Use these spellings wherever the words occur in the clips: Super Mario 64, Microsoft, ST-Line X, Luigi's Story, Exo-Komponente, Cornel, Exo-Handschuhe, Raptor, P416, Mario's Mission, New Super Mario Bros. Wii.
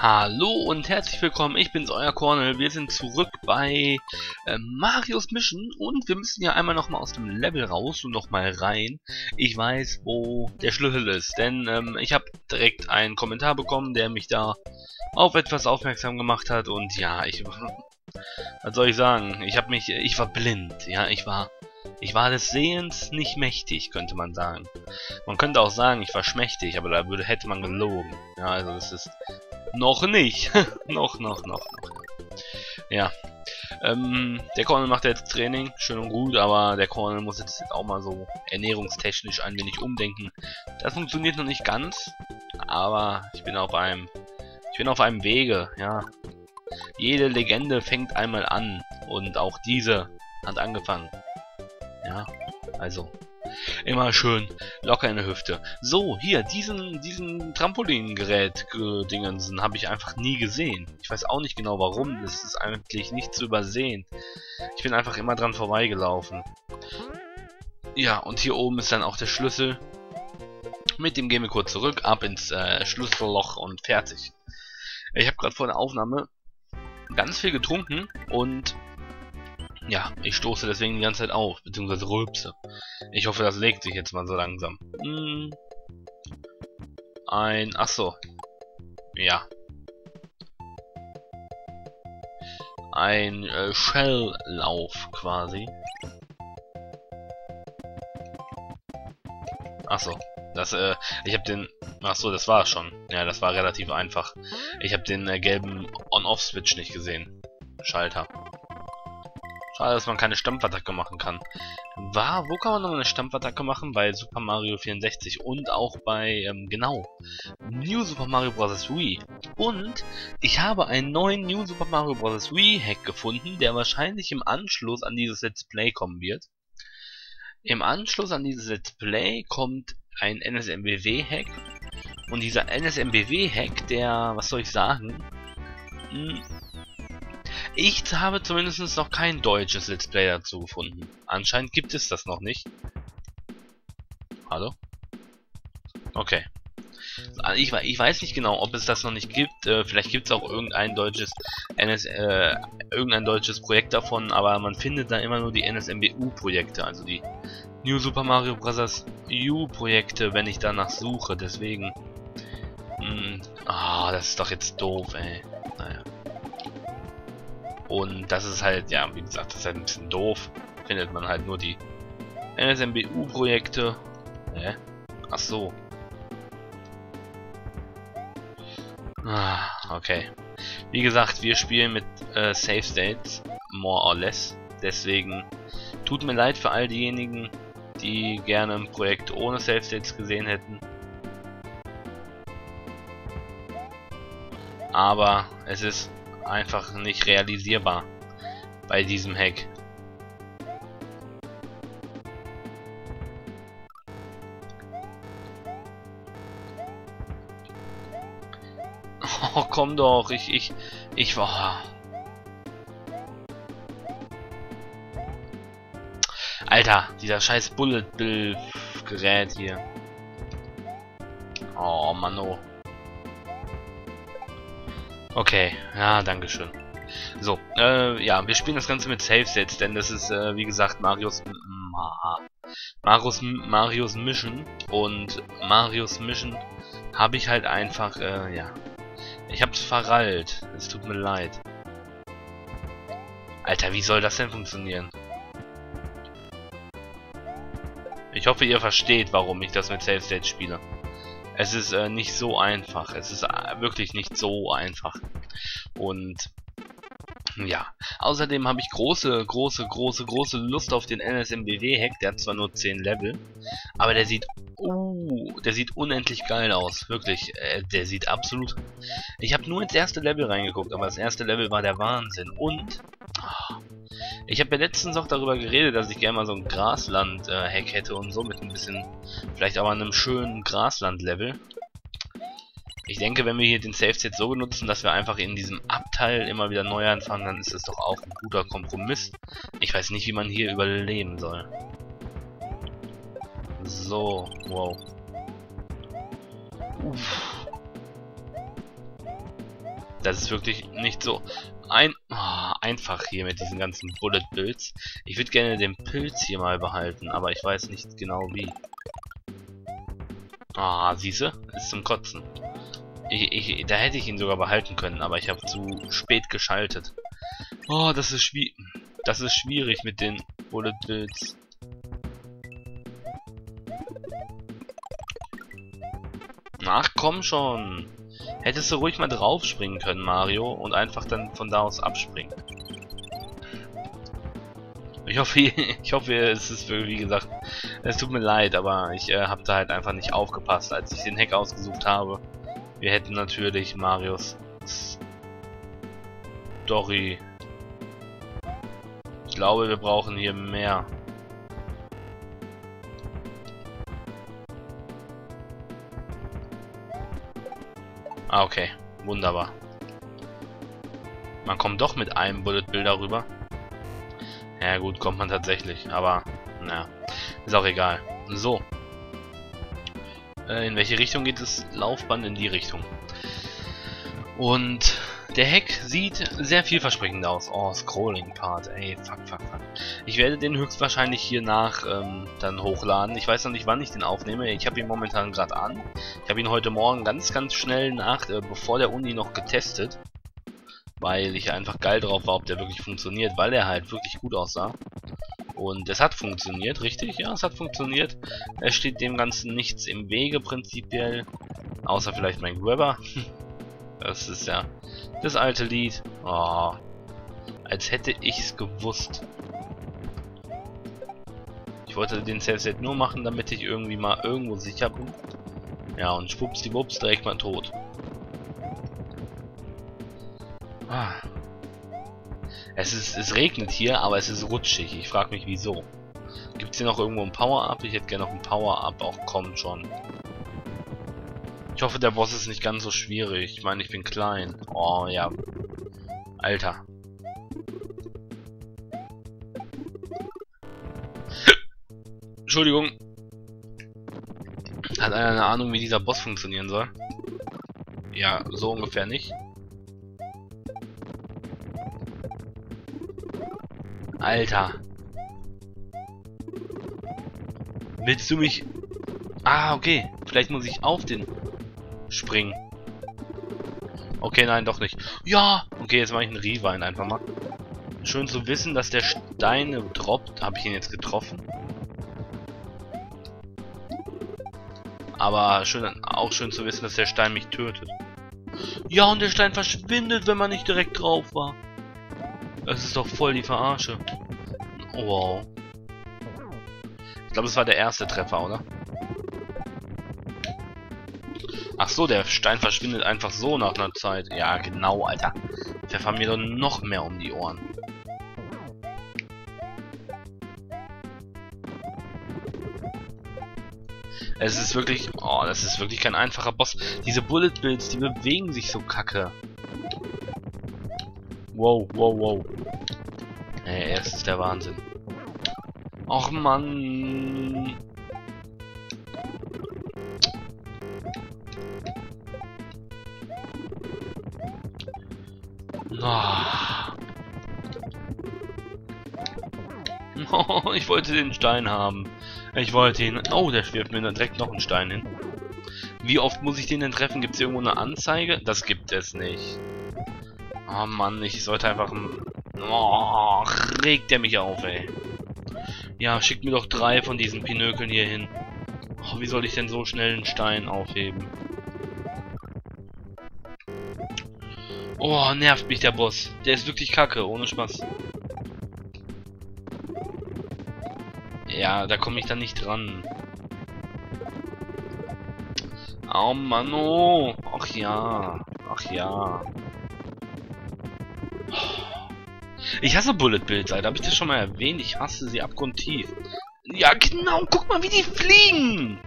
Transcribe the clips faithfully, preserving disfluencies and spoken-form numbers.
Hallo und herzlich willkommen, ich bin's, euer Cornel. Wir sind zurück bei äh, Mario's Mission und wir müssen ja einmal nochmal aus dem Level raus und nochmal rein. Ich weiß, wo der Schlüssel ist, denn ähm, ich habe direkt einen Kommentar bekommen, der mich da auf etwas aufmerksam gemacht hat. Und ja, ich... was soll ich sagen? Ich habe mich... ich war blind, ja, ich war... Ich war des Sehens nicht mächtig, könnte man sagen. Man könnte auch sagen, ich war schmächtig, aber da würde, hätte man gelogen. Ja, also das ist... noch nicht. noch, noch, noch, noch. Ja. Ähm, der Cornel macht jetzt Training, schön und gut, aber der Cornel muss jetzt auch mal so ernährungstechnisch ein wenig umdenken. Das funktioniert noch nicht ganz, aber ich bin auf einem... Ich bin auf einem Wege, ja. Jede Legende fängt einmal an und auch diese hat angefangen. Ja, also immer schön locker in der Hüfte. So, hier, diesen diesen Trampolingerät-Dingensen habe ich einfach nie gesehen. Ich weiß auch nicht genau warum, das ist eigentlich nicht zu übersehen. Ich bin einfach immer dran vorbeigelaufen. Ja, und hier oben ist dann auch der Schlüssel. Mit dem gehen wir kurz zurück, ab ins äh, Schlüsselloch und fertig. Ich habe gerade vor der Aufnahme ganz viel getrunken und... ja, ich stoße deswegen die ganze Zeit auf, beziehungsweise rülpse. Ich hoffe, das legt sich jetzt mal so langsam. Hm. Ein... achso. Ja. Ein äh, Shell-Lauf quasi. Achso. Das, äh, ich habe den... achso, das war's schon. Ja, das war relativ einfach. Ich habe den äh, gelben On-Off-Switch nicht gesehen. Schalter. Schade, dass man keine Stampfattacke machen kann. War, wo kann man noch eine Stampfattacke machen? Bei Super Mario vierundsechzig und auch bei, ähm, genau, New Super Mario Bros. Wii. Und ich habe einen neuen New Super Mario Bros. Wii Hack gefunden, der wahrscheinlich im Anschluss an dieses Let's Play kommen wird. Im Anschluss an dieses Let's Play kommt ein N S M B W Hack. Und dieser N S M B W Hack, der, was soll ich sagen? Hm, ich habe zumindest noch kein deutsches Let's Play dazu gefunden. Anscheinend gibt es das noch nicht. Hallo? Okay. Ich, ich weiß nicht genau, ob es das noch nicht gibt. Vielleicht gibt es auch irgendein deutsches N S, äh, irgendein deutsches Projekt davon, aber man findet da immer nur die N S M B U-Projekte, also die New Super Mario Bros. U-Projekte, wenn ich danach suche. Deswegen... ah, das ist doch jetzt doof, ey. Naja. Und das ist halt, ja, wie gesagt, das ist halt ein bisschen doof. Findet man halt nur die N S M B U-Projekte. Hä? Ach so. Ah, okay. Wie gesagt, wir spielen mit äh, Save States, more or less. Deswegen tut mir leid für all diejenigen, die gerne ein Projekt ohne Save States gesehen hätten. Aber es ist einfach nicht realisierbar bei diesem Hack. Oh, komm doch, ich, ich, ich war... Alter, dieser scheiß Bullet Bill Gerät hier. Oh, Mann, oh. Okay, ja, dankeschön. So, äh, ja, wir spielen das Ganze mit Save-Sets, denn das ist, äh, wie gesagt, Marios, Ma Marios, Marios Mission. Und Marios Mission habe ich halt einfach, äh, ja, ich hab's verrallt. Es tut mir leid. Alter, wie soll das denn funktionieren? Ich hoffe, ihr versteht, warum ich das mit Save-Sets spiele. Es ist äh, nicht so einfach. Es ist äh, wirklich nicht so einfach. Und ja, außerdem habe ich große, große, große, große Lust auf den N S M B W-Hack. Der hat zwar nur zehn Level, aber der sieht, uh, der sieht unendlich geil aus. Wirklich, äh, der sieht absolut... ich habe nur ins erste Level reingeguckt, aber das erste Level war der Wahnsinn. Und oh, ich habe ja letztens auch darüber geredet, dass ich gerne mal so ein Grasland-Hack äh, hätte und so, mit ein bisschen, vielleicht aber einem schönen Grasland-Level. Ich denke, wenn wir hier den Save-Set so benutzen, dass wir einfach in diesem Abteil immer wieder neu anfangen, dann ist das doch auch ein guter Kompromiss. Ich weiß nicht, wie man hier überleben soll. So, wow. Uff. Das ist wirklich nicht so ein oh, einfach hier mit diesen ganzen Bullet Bills. Ich würde gerne den Pilz hier mal behalten, aber ich weiß nicht genau wie. Ah, siehste? Ist zum Kotzen. Ich, ich, da hätte ich ihn sogar behalten können, aber ich habe zu spät geschaltet. Oh, das ist schwierig. Das ist schwierig mit den Bullet Bills. Ach, komm schon. Hättest du ruhig mal drauf springen können, Mario, und einfach dann von da aus abspringen. Ich hoffe, ich hoffe, es ist, wie gesagt, es tut mir leid, aber ich äh, habe da halt einfach nicht aufgepasst, als ich den Hack ausgesucht habe. Wir hätten natürlich Marios Story. Ich glaube, wir brauchen hier mehr. Ah, okay. Wunderbar. Man kommt doch mit einem Bullet Bill darüber. Ja gut, kommt man tatsächlich. Aber, naja. Ist auch egal. So. Äh, in welche Richtung geht das Laufband? In die Richtung. Und der Heck sieht sehr vielversprechend aus. Oh, Scrolling-Part. Ey, fuck, fuck, fuck. Ich werde den höchstwahrscheinlich hier nach ähm, dann hochladen. Ich weiß noch nicht, wann ich den aufnehme. Ich habe ihn momentan gerade an. Ich habe ihn heute Morgen ganz, ganz schnell nach, äh, bevor der Uni noch getestet. Weil ich einfach geil drauf war, ob der wirklich funktioniert. Weil er halt wirklich gut aussah. Und es hat funktioniert, richtig? Ja, es hat funktioniert. Es steht dem Ganzen nichts im Wege prinzipiell. Außer vielleicht mein Grabber. Das ist ja das alte Lied. Oh, als hätte ich's gewusst. Ich wollte den Save-Set nur machen, damit ich irgendwie mal irgendwo sicher bin. Ja, und schwuppsdiwupps direkt mal tot. Ah. Es ist, es regnet hier, aber es ist rutschig. Ich frage mich, wieso. Gibt's hier noch irgendwo ein Power-Up? Ich hätte gerne noch ein Power-Up. Auch kommt schon. Ich hoffe, der Boss ist nicht ganz so schwierig. Ich meine, ich bin klein. Oh, ja. Alter. Entschuldigung. Hat einer eine Ahnung, wie dieser Boss funktionieren soll? Ja, so ungefähr nicht. Alter. Willst du mich... Ah, okay. Vielleicht muss ich auf den... springen. Okay, nein, doch nicht. Ja! Okay, jetzt mache ich einen Rewind einfach mal. Schön zu wissen, dass der Steine droppt. Habe ich ihn jetzt getroffen? Aber schön, auch schön zu wissen, dass der Stein mich tötet. Ja, und der Stein verschwindet, wenn man nicht direkt drauf war. Das ist doch voll die Verarsche. Wow. Ich glaube, es war der erste Treffer, oder? Ach so, der Stein verschwindet einfach so nach einer Zeit. Ja, genau, Alter. Pfeffer mir doch noch mehr um die Ohren. Es ist wirklich... Oh, das ist wirklich kein einfacher Boss. Diese Bullet Bills, die bewegen sich so kacke. Wow, wow, wow. Ey, das ist der Wahnsinn. Och, Mann. Oh, ich wollte den Stein haben. Ich wollte ihn... Oh, der wirft mir direkt noch einen Stein hin. Wie oft muss ich den denn treffen? Gibt es irgendwo eine Anzeige? Das gibt es nicht. Oh Mann, ich sollte einfach... Oh, regt der mich auf, ey. Ja, schickt mir doch drei von diesen Pinökeln hier hin. Oh, wie soll ich denn so schnell einen Stein aufheben? Oh, nervt mich der Boss. Der ist wirklich kacke, ohne Spaß. Ja, da komme ich dann nicht dran. Oh Mann, oh. Ach ja. Ach ja. Ich hasse Bullet Bills, Alter. Habe ich das schon mal erwähnt? Ich hasse sie abgrundtief. Ja, genau. Guck mal, wie die fliegen.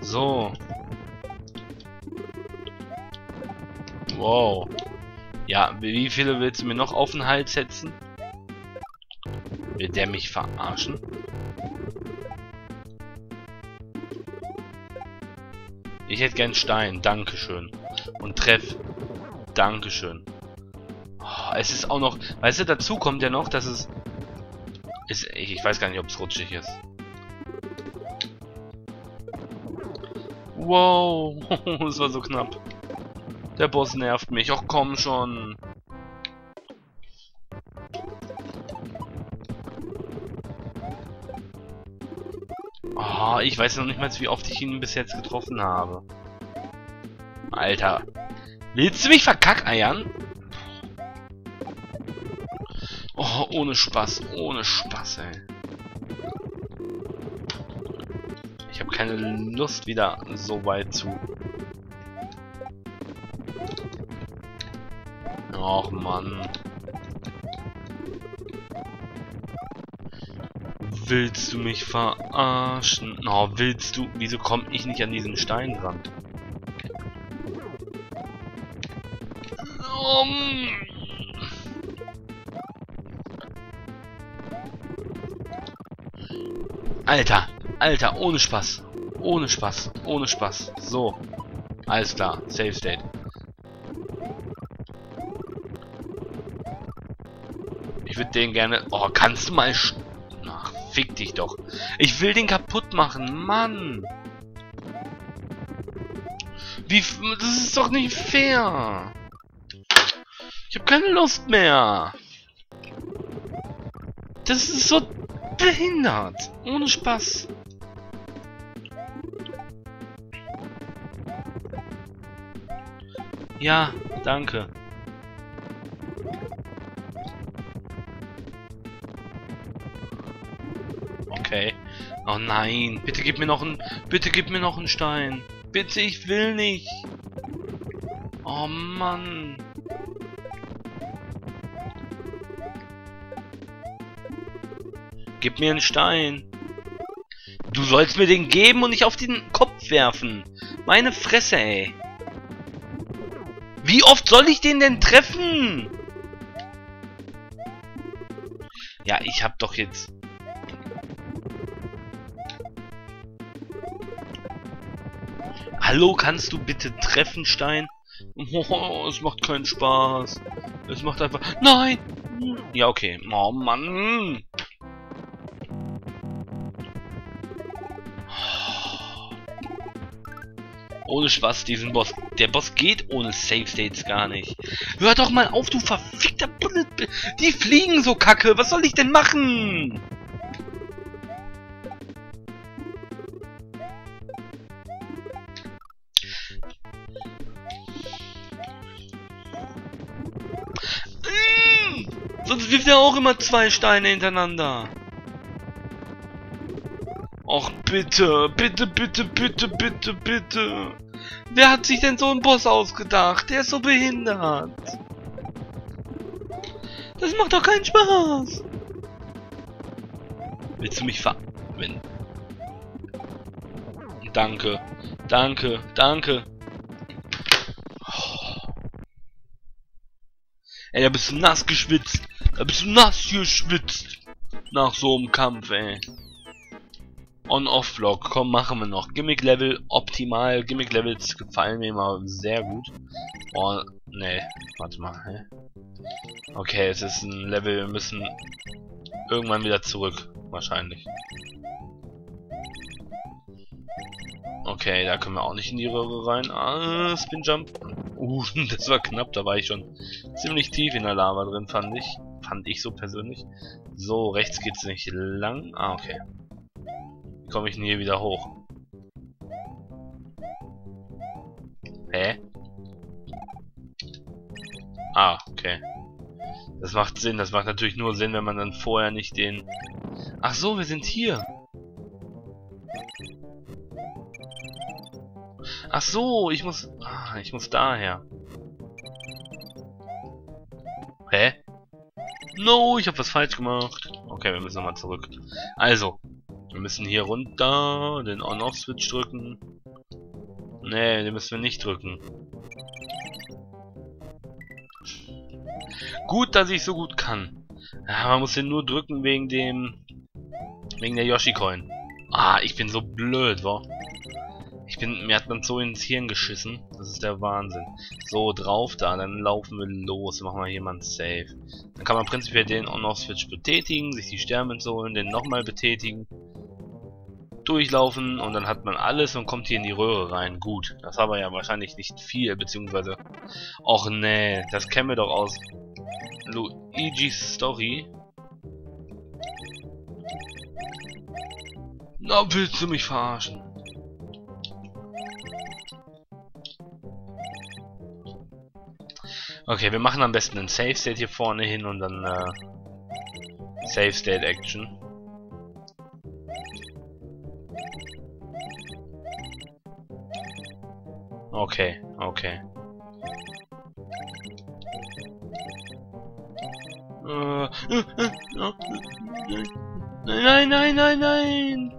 So. Wow. Ja, wie viele willst du mir noch auf den Hals setzen? Will der mich verarschen? Ich hätte gern Stein. Dankeschön. Und Treff. Dankeschön. Oh, es ist auch noch... Weißt du, dazu kommt ja noch, dass es... Ist, ich weiß gar nicht, ob es rutschig ist. Wow. Das war so knapp. Der Boss nervt mich. Och, komm schon. Oh, ich weiß noch nicht mal, wie oft ich ihn bis jetzt getroffen habe. Alter. Willst du mich verkackeiern? Oh, ohne Spaß. Ohne Spaß, ey. Ich habe keine Lust, wieder so weit zu... Och, Mann. Willst du mich verarschen? Oh, willst du... Wieso komme ich nicht an diesen Stein dran? Um. Alter, Alter, ohne Spaß. Ohne Spaß, ohne Spaß. So. Alles klar, Safe State. Ich würde den gerne... Oh, kannst du mal... Ach, fick dich doch. Ich will den kaputt machen, Mann. Wie... Das ist doch nicht fair. Ich habe keine Lust mehr. Das ist so behindert. Ohne Spaß. Ja, danke. Okay. Oh nein, bitte gib mir noch einen, bitte gib mir noch einen Stein. Bitte, ich will nicht. Oh Mann. Gib mir einen Stein. Du sollst mir den geben und nicht auf den Kopf werfen. Meine Fresse, ey. Wie oft soll ich den denn treffen? Ja, ich hab doch jetzt... Hallo, kannst du bitte treffen, Stein? Oh, es macht keinen Spaß. Es macht einfach... Nein! Ja, okay. Oh, Mann. Ohne Spaß, diesen Boss. Der Boss geht ohne Safe States gar nicht. Hör doch mal auf, du verfickter Bullet. Die fliegen so kacke. Was soll ich denn machen? Mmh. Sonst wirft er auch immer zwei Steine hintereinander. Och, bitte, bitte, bitte, bitte, bitte, bitte. Wer hat sich denn so einen Boss ausgedacht? Der ist so behindert. Das macht doch keinen Spaß. Willst du mich ver... Danke, danke, danke. Oh. Ey, da bist du nass geschwitzt. Da bist du nass geschwitzt. Nach so einem Kampf, ey. On-Off-Vlog, komm, machen wir noch. Gimmick-Level optimal. Gimmick-Levels gefallen mir immer sehr gut. Oh, ne, warte mal. Hä? Okay, es ist ein Level, wir müssen irgendwann wieder zurück. Wahrscheinlich. Okay, da können wir auch nicht in die Röhre rein. Ah, Spin-Jump. Uh, das war knapp, da war ich schon ziemlich tief in der Lava drin, fand ich. Fand ich so persönlich. So, rechts geht's nicht lang. Ah, okay. Komme ich denn hier wieder hoch? Hä? Ah, okay. Das macht Sinn. Das macht natürlich nur Sinn, wenn man dann vorher nicht den... Ach so, wir sind hier. Ach so, ich muss... Ah, ich muss daher. Hä? No, ich habe was falsch gemacht. Okay, wir müssen nochmal zurück. Also... Wir müssen hier runter, den On-Off-Switch drücken. Nee, den müssen wir nicht drücken. Gut, dass ich so gut kann. Ja, man muss den nur drücken wegen dem... Wegen der Yoshi-Coin. Ah, ich bin so blöd, wa? Ich bin, mir hat man so ins Hirn geschissen. Das ist der Wahnsinn. So, drauf da, dann laufen wir los. Machen wir hier mal ein Save. Dann kann man prinzipiell den On-Off-Switch betätigen, sich die Sterne holen, den nochmal betätigen. Durchlaufen und dann hat man alles und kommt hier in die Röhre rein. Gut, das haben wir ja wahrscheinlich nicht viel, beziehungsweise... Och nee, das kennen wir doch aus Luigi's Story. Na, willst du mich verarschen? Okay, wir machen am besten einen Safe State hier vorne hin und dann äh, Safe State Action. Okay, okay. Äh, äh, äh, nein, nein, nein, nein!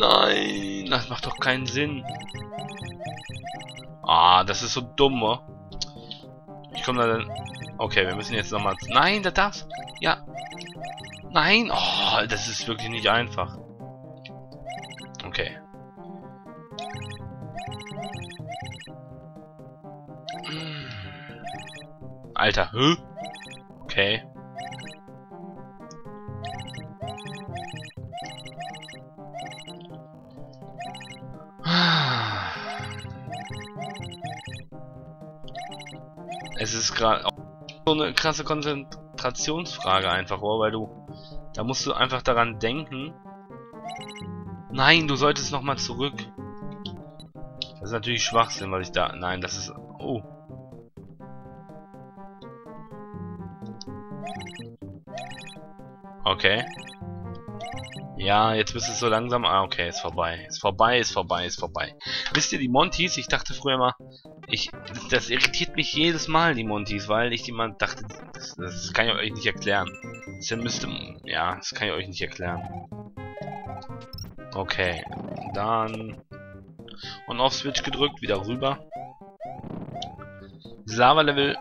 Nein, das macht doch keinen Sinn. Ah, das ist so dumm, oder? Ich komme da dann... Okay, wir müssen jetzt nochmal... Nein, das darf's... Ja. Nein, oh, das ist wirklich nicht einfach. Okay. Alter, hä? Okay. Es ist gerade so eine krasse Konzentrationsfrage einfach, oh, weil du... Da musst du einfach daran denken. Nein, du solltest nochmal zurück. Das ist natürlich Schwachsinn, was ich da... Nein, das ist... Oh. Okay. Ja, jetzt bist du so langsam... Ah, okay, ist vorbei. Ist vorbei, ist vorbei, ist vorbei. Wisst ihr, die Montys, ich dachte früher mal... Ich, das irritiert mich jedes Mal, die Montys, weil ich immer dachte, das, das kann ich euch nicht erklären. Das müsste, ja, das kann ich euch nicht erklären. Okay, dann On-Off-Switch gedrückt, wieder rüber. Das Lava-Level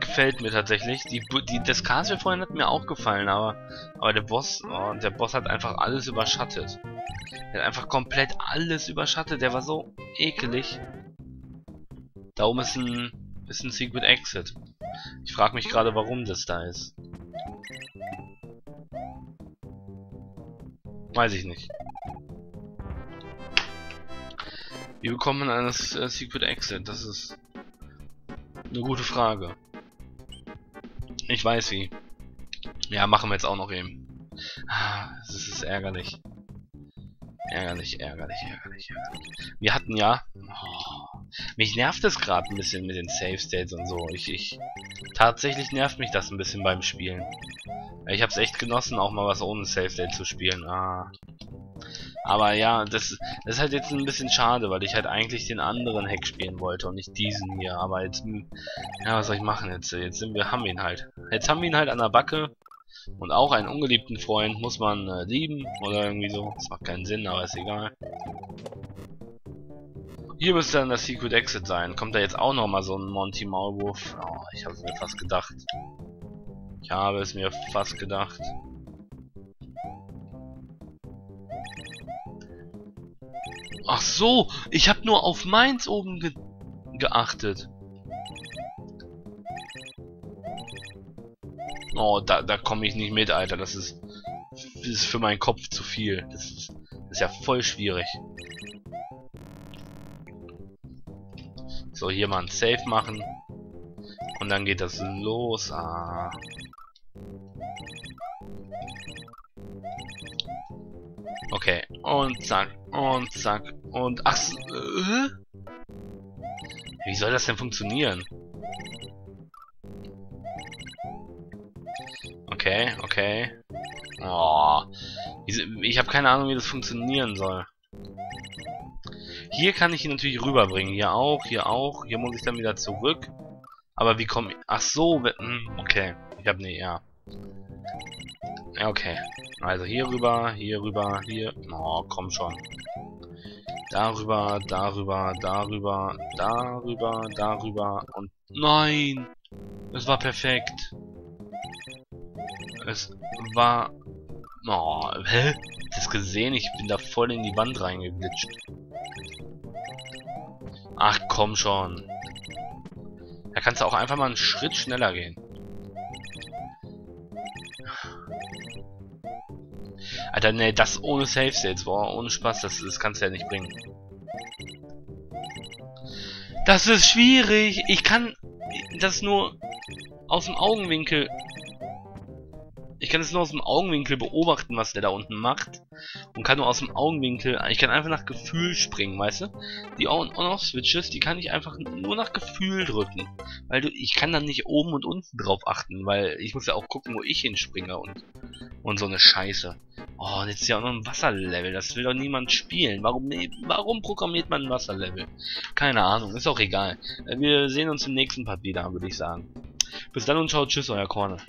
gefällt mir tatsächlich. Die, die, das Castle vorhin hat mir auch gefallen, aber, aber der Boss, oh, der Boss hat einfach alles überschattet. Der hat einfach komplett alles überschattet, der war so ekelig. Da oben ist ein, ist ein Secret Exit. Ich frage mich gerade, warum das da ist. Weiß ich nicht. Wie bekommt man ein Secret Exit? Das ist eine gute Frage. Ich weiß wie. Ja, machen wir jetzt auch noch eben. Das ist ärgerlich. Ärgerlich, ärgerlich, ärgerlich, ärgerlich. Wir hatten ja... Oh, mich nervt es gerade ein bisschen mit den Safe States und so. Ich, ich... Tatsächlich nervt mich das ein bisschen beim Spielen. Ich hab's echt genossen, auch mal was ohne Safe State zu spielen. Ah. Aber ja, das, das ist halt jetzt ein bisschen schade, weil ich halt eigentlich den anderen Hack spielen wollte und nicht diesen hier. Aber jetzt... Ja, was soll ich machen jetzt? Jetzt sind wir, haben wir ihn halt. Jetzt haben wir ihn halt an der Backe. Und auch einen ungeliebten Freund muss man äh, lieben oder irgendwie so. Das macht keinen Sinn, aber ist egal. Hier müsste dann das Secret Exit sein. Kommt da jetzt auch nochmal so ein Monty Maulwurf? Oh, ich habe es mir fast gedacht. Ich habe es mir fast gedacht. Ach so, ich habe nur auf meins oben ge geachtet. Oh, da, da komme ich nicht mit, Alter. Das ist, das ist für meinen Kopf zu viel. Das ist, das ist ja voll schwierig. So, hier mal ein Save machen. Und dann geht das los. Ah. Okay. Und zack. Und zack. Und... Ach so. Äh? Wie soll das denn funktionieren? Okay, okay. Oh, ich habe keine Ahnung, wie das funktionieren soll. Hier kann ich ihn natürlich rüberbringen. Hier auch, hier auch. Hier muss ich dann wieder zurück. Aber wie komme ich... Ach so, okay. Ich habe ne, ja. Okay. Also hier rüber, hier rüber, hier... Oh, komm schon. Darüber, darüber, darüber, darüber, darüber und... Nein! Das war perfekt. Es war Oh, hä? Habt ihr es gesehen? Ich bin da voll in die Wand reingeglitscht. Ach, komm schon. Da kannst du auch einfach mal einen Schritt schneller gehen. Alter, ne, das ohne Safe States, boah, ohne Spaß, das, das kannst du ja nicht bringen. Das ist schwierig. Ich kann das nur aus dem Augenwinkel... Ich kann es nur aus dem Augenwinkel beobachten, was der da unten macht. Und kann nur aus dem Augenwinkel... Ich kann einfach nach Gefühl springen, weißt du? Die On-Off-Switches, die kann ich einfach nur nach Gefühl drücken. Weil du, ich kann dann nicht oben und unten drauf achten, weil ich muss ja auch gucken, wo ich hinspringe und, und so eine Scheiße. Oh, und jetzt ist ja auch noch ein Wasserlevel. Das will doch niemand spielen. Warum, warum programmiert man ein Wasserlevel? Keine Ahnung, ist auch egal. Wir sehen uns im nächsten Part wieder, würde ich sagen. Bis dann und ciao, tschüss, euer Cornel.